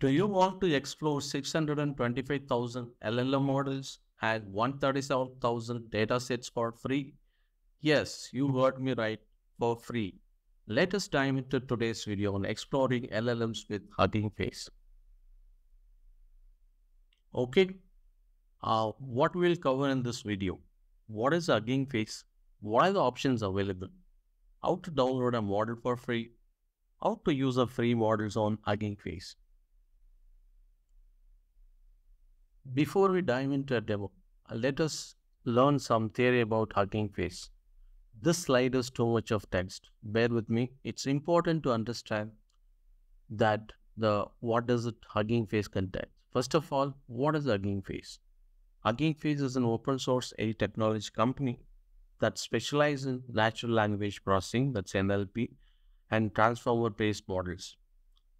Do you want to explore 625,000 LLM models and 137,000 datasets for free? Yes, you heard me right, for free. Let us dive into today's video on exploring LLMs with Hugging Face. Okay, what we'll cover in this video: what is Hugging Face, what are the options available, how to download a model for free, how to use a free models on Hugging Face. Before we dive into a demo, let us learn some theory about Hugging Face. This slide is too much of text. Bear with me. It's important to understand that what does it Hugging Face contains. First of all, what is Hugging Face? Hugging Face is an open source AI technology company that specializes in natural language processing, that's NLP, and transformer-based models.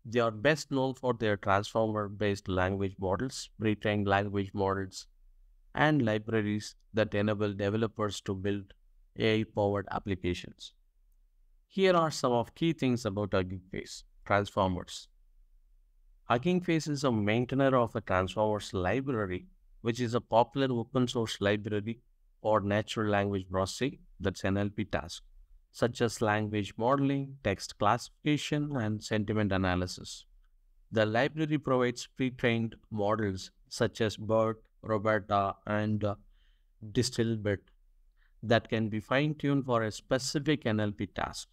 They are best known for their transformer-based language models, pre-trained language models, and libraries that enable developers to build AI-powered applications. Here are some of key things about Hugging Face. Transformers. Hugging Face is a maintainer of a transformers library, which is a popular open-source library for natural language processing, that's NLP tasks, such as language modeling, text classification, and sentiment analysis. The library provides pre-trained models such as BERT, Roberta, and Distilbert that can be fine-tuned for a specific NLP task.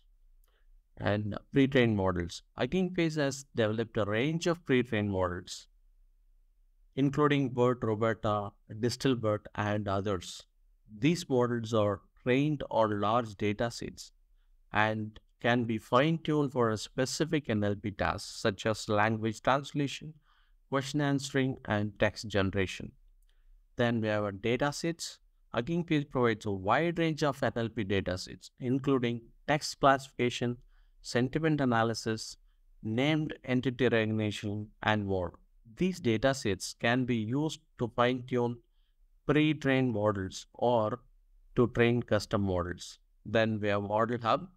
And pre-trained models. Hugging Face has developed a range of pre-trained models, including BERT, Roberta, Distilbert, and others. These models are trained on large data sets and can be fine-tuned for a specific NLP task such as language translation, question answering, and text generation. Then we have our datasets. Hugging Face provides a wide range of NLP datasets, including text classification, sentiment analysis, named entity recognition, and more. These datasets can be used to fine-tune pre-trained models or to train custom models. Then we have Model Hub.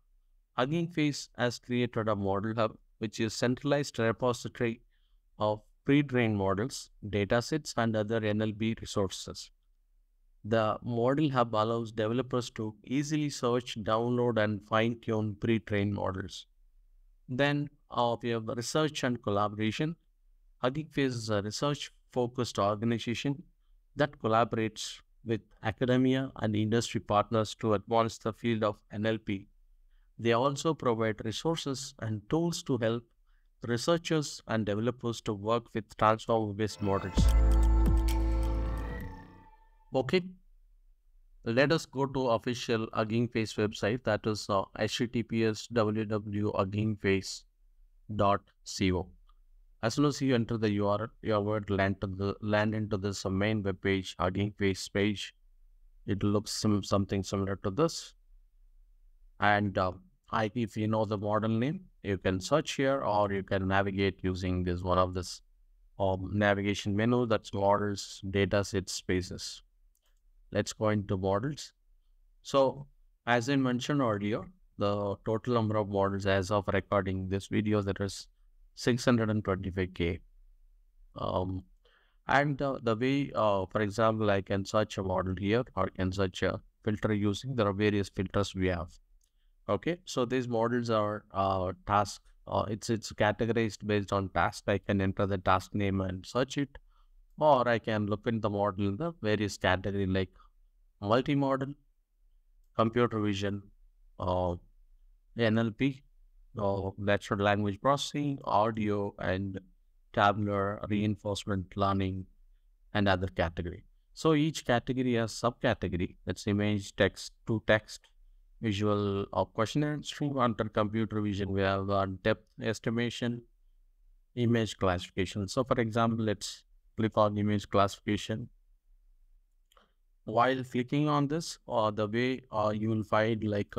Hugging Face has created a Model Hub, which is a centralized repository of pre-trained models, datasets, and other NLP resources. The Model Hub allows developers to easily search, download, and fine-tune pre-trained models. Then we have research and collaboration. Hugging Face is a research-focused organization that collaborates with academia and industry partners to advance the field of NLP. They also provide resources and tools to help researchers and developers to work with transformer-based models. Okay, let us go to official Hugging Face website, that is https://www.huggingface.co. As soon as you enter the URL, your word land into this main web page, Hugging Face page. It looks something similar to this. And if you know the model name, you can search here, or you can navigate using this one of this navigation menu, that's models, datasets, spaces. Let's go into models. So as I mentioned earlier, the total number of models as of recording this video, that is 625K. The way, for example, I can search a model here, or I can search a filter using, there are various filters we have. Okay, so these models are task, it's categorized based on task. I can enter the task name and search it, or I can look in the model in the various category like multi-model, computer vision, NLP, natural language processing, audio, and tabular reinforcement learning, and other category. So each category has subcategory, that's image, text to text, visual of question answering. Under computer vision, we have depth estimation, image classification. So for example, let's click on image classification. While clicking on this, the way you will find like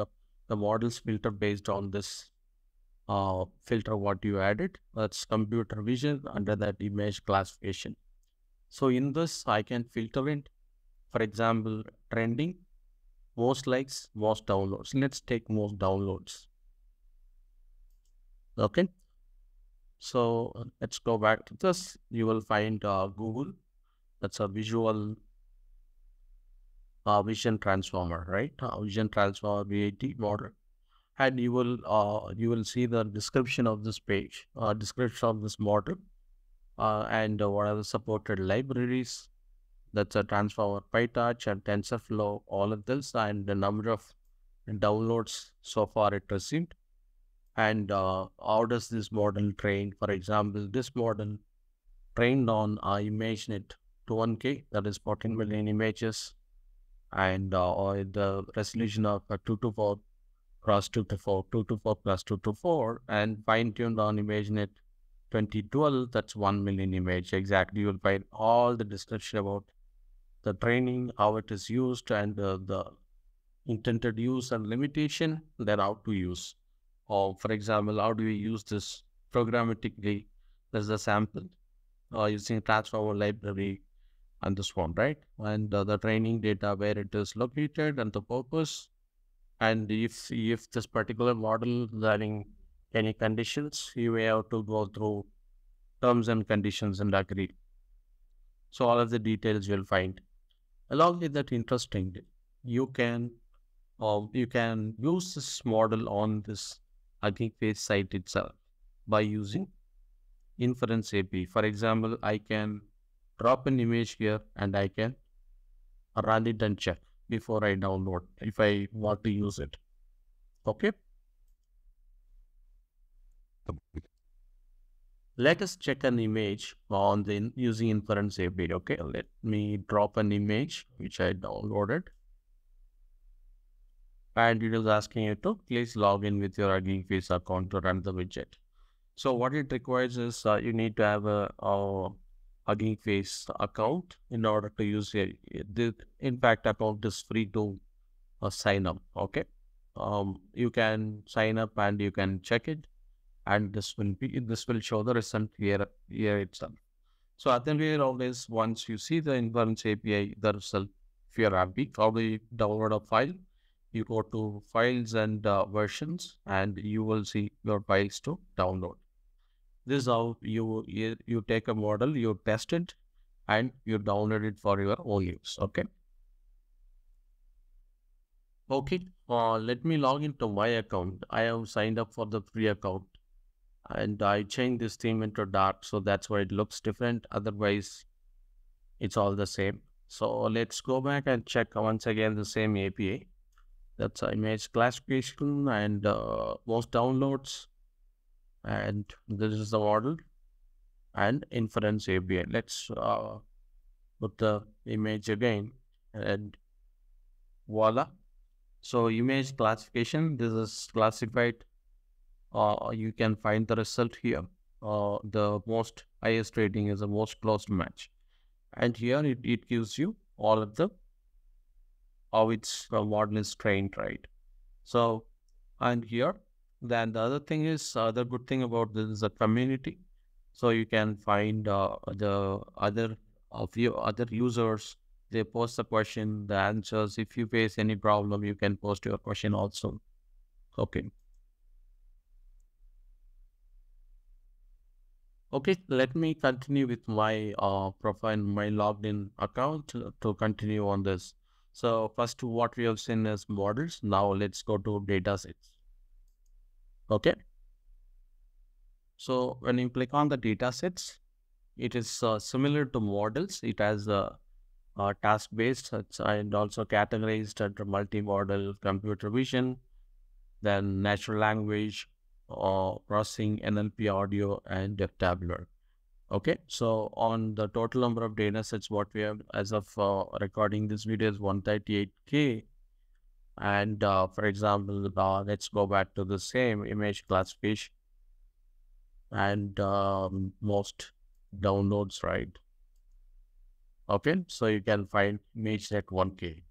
the models filter based on this filter what you added, that's computer vision, under that image classification. So in this, I can filter it, for example, trending, most likes, most downloads. Let's take most downloads. Okay. So let's go back to this. You will find Google. That's a visual vision transformer, right? Vision transformer VAT model. And you will see the description of this page, description of this model, and what are the supported libraries. That's a transformer, PyTorch and TensorFlow, all of this, and the number of downloads so far it received. And how does this model train? For example, this model trained on ImageNet 21K, that is 14 million images, and or the resolution of 224 × 224 × 224 + 224, and fine-tuned on ImageNet 2012, that's 1 million image. Exactly, you will find all the description about the training, how it is used, and the intended use and limitation, then how to use. Or for example, how do we use this programmatically? There's a sample using transformer library and this one, right? And the training data, where it is located and the purpose. And if this particular model learning any conditions, you may have to go through terms and conditions and agree. So all of the details you'll find. Along with that, interesting, you can use this model on this Hugging Face site itself by using Inference API. For example, I can drop an image here and I can run it and check before I download if I want to use it. Okay. Let us check an image on the using Inference API. Okay, let me drop an image which I downloaded, and it is asking you to please log in with your Hugging Face account to run the widget. So what it requires is you need to have a Hugging Face account in order to use it. In fact, account is free to sign up. Okay, you can sign up and you can check it. And this will show the result here itself. So at the end of this, once you see the Inference API, the result, if you are happy, probably download a file. You go to files and versions, and you will see your files to download. This is how you take a model, you test it, and you download it for your own use. Okay. Okay. Let me log into my account. I have signed up for the free account. And I changed this theme into dark, so that's why it looks different. Otherwise, it's all the same. So let's go back and check once again the same API. That's image classification and most downloads. And this is the model and Inference API. Let's put the image again and voila. So image classification, this is classified. You can find the result here. The most highest rating is the most closed match. And here it gives you all of the, how its model is trained, right? So, and here, then the other thing is, the good thing about this is the community. So you can find the other users, they post the question, the answers. If you face any problem, you can post your question also. Okay. Okay, let me continue with my profile, my logged in account to continue on this. So first, what we have seen is models. Now let's go to datasets. Okay. So when you click on the datasets, it is similar to models. It has a task-based and also categorized under multi-model, computer vision, then natural language, or processing, NLP, audio, and tabular. Okay, so on the total number of data sets, what we have as of recording this video is 138K. And for example, let's go back to the same image classification and most downloads, right? Okay, so you can find image at 1K.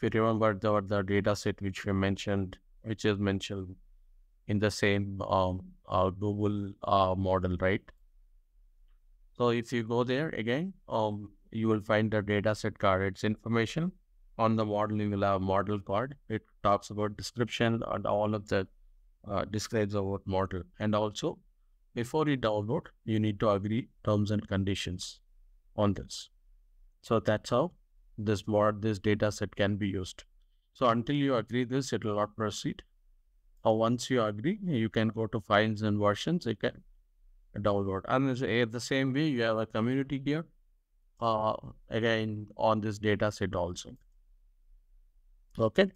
If you remember the data set which we mentioned, which is mentioned in the same Google model, right? So if you go there again, you will find the dataset card. It's information on the model. You will have a model card. It talks about description and all of that, describes about model. And also before you download, you need to agree terms and conditions on this. So that's how this mod, this data set can be used. So until you agree this, it will not proceed. Or once you agree, you can go to files and versions, you can download. And the same way, you have a community here, again, on this data set also. Okay.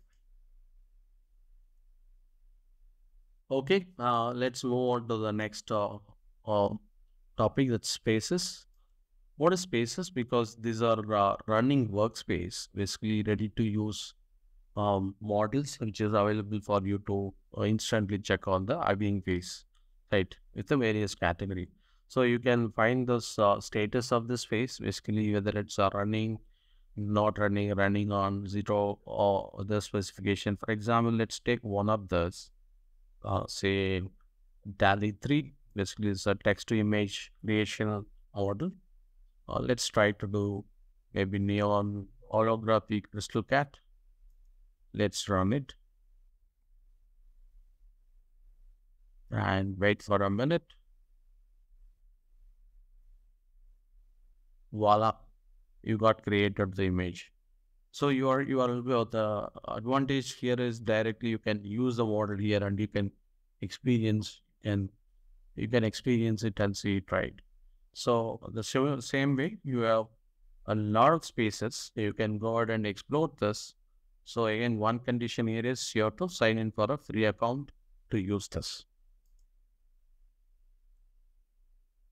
Okay, let's move on to the next topic, that's spaces. What is spaces? Because these are running workspace, basically ready to use models, which is available for you to instantly check on the IBM phase, right? It's a various category. So you can find the status of this phase, basically whether it's running, not running, running on zero, or the specification. For example, let's take one of those. Say DALL-E 3, basically is a text to image creation model. Let's try to do maybe neon holography crystal cat. Let's run it and wait for a minute. Voila, you got created the image. So the advantage here is directly you can use the model here and you can experience it and see it, right? So the same way you have a lot of spaces, you can go ahead and explore this. So again, one condition here is you have to sign in for a free account to use this.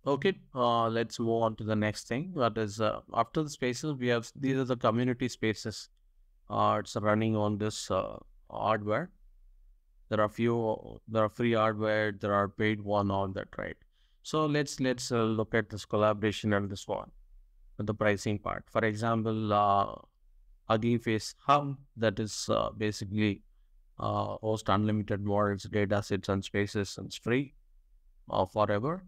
Okay, let's move on to the next thing. That is, after the spaces, we have, these are the community spaces. It's running on this hardware. There are free hardware, there are paid one, all that, right? So let's look at this collaboration and this one, the pricing part. For example, Hugging Face Hub, that is basically host unlimited models, data sets, and spaces, and it's free. Forever,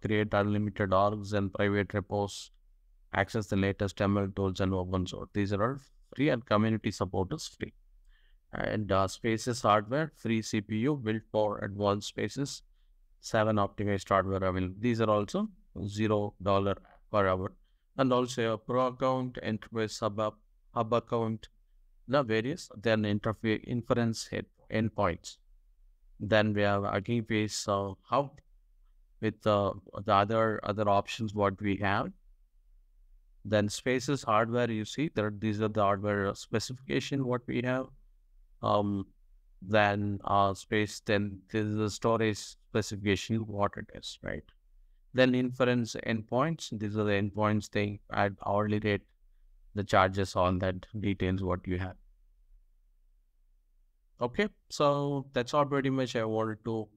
create unlimited orgs and private repos, access the latest ML tools and open source. These are all free, and community support is free. And spaces hardware, free CPU, built for advanced spaces, 7 optimized hardware available. These are also $0 per hour. And also a pro account, enterprise hub account, the various, then interface inference endpoints. Then we have Hugging Face Hub. With the other options what we have. Then spaces hardware, you see that these are the hardware specification what we have. Then this is the storage specification what it is, right? Then inference endpoints, these are the endpoints thing at hourly rate, the charges on that details what you have. Okay, so that's all pretty much I wanted to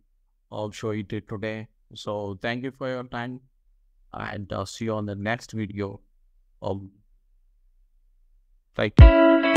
show you today. So thank you for your time, and I'll see you on the next video. Thank you.